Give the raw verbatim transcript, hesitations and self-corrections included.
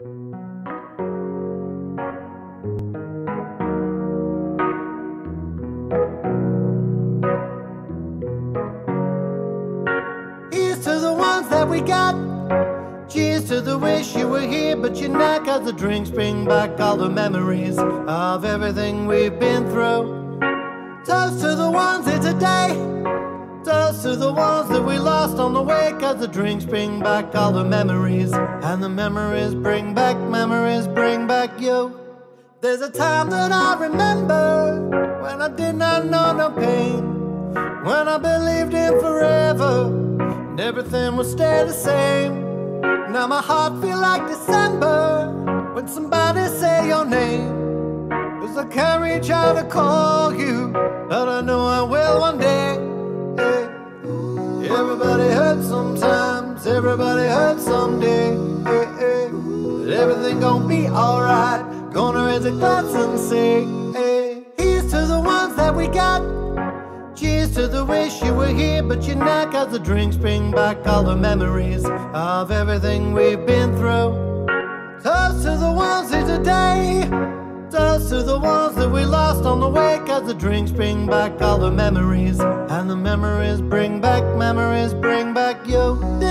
To the ones that we got. Cheers to the wish you were here, but you're not, 'cause the drinks bring back all the memories of everything we've been through. Toast to the ones here today. Toast to the ones that we lost on the way, 'cause the drinks bring back all the memories, and the memories bring back, memories bring back you. There's a time that I remember when I did not know no pain, when I believed in forever, everything will stay the same. Now my heart feel like December when somebody say your name. 'Cause I can't reach out to call you, but I know I will one day. Hey. Everybody hurts sometimes, everybody hurts someday. Hey, hey. But everything gonna be alright. Gonna raise a glass and say, hey. Here's to the ones that we got. Cheers to the wish you were here, but you're not, 'cause the drinks bring back all the memories of everything we've been through. Toast to the ones here today. Toast to the ones that we lost on the way, 'cause the drinks bring back all the memories, and the memories bring back, memories bring back you.